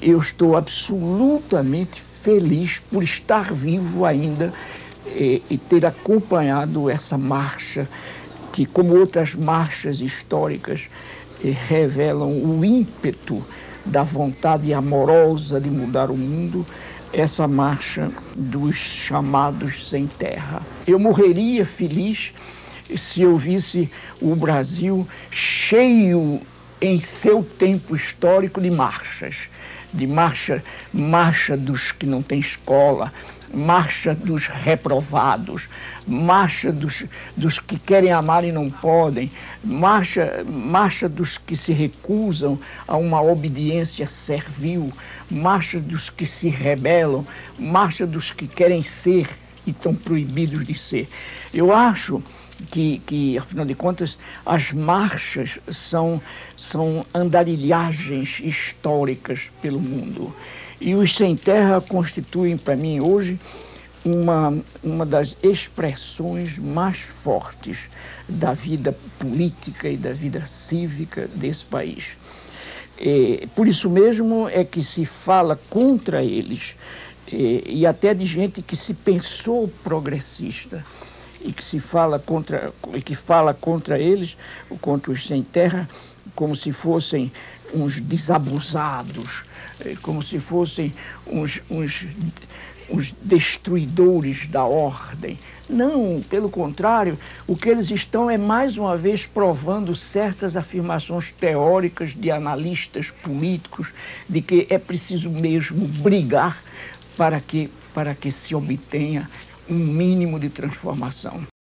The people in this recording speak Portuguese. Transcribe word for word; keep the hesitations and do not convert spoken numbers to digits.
eu estou absolutamente feliz por estar vivo ainda e, e ter acompanhado essa marcha, que, como outras marchas históricas, eh, revelam o ímpeto da vontade amorosa de mudar o mundo, essa marcha dos chamados sem terra. Eu morreria feliz se eu visse o Brasil cheio em seu tempo histórico de marchas, de marcha, marcha dos que não têm escola, marcha dos reprovados, marcha dos, dos que querem amar e não podem, marcha, marcha dos que se recusam a uma obediência servil, marcha dos que se rebelam, marcha dos que querem ser e estão proibidos de ser. Eu acho que, que, afinal de contas, as marchas são, são andarilhagens históricas pelo mundo. E os sem terra constituem, para mim, hoje, uma, uma das expressões mais fortes da vida política e da vida cívica desse país. E, por isso mesmo é que se fala contra eles, e, e até de gente que se pensou progressista, e que se fala contra, e que fala contra eles, contra os sem terra, como se fossem uns desabusados, como se fossem uns, uns, uns destruidores da ordem. Não, pelo contrário, o que eles estão é mais uma vez provando certas afirmações teóricas de analistas políticos, de que é preciso mesmo brigar para que, para que se obtenha um mínimo de transformação.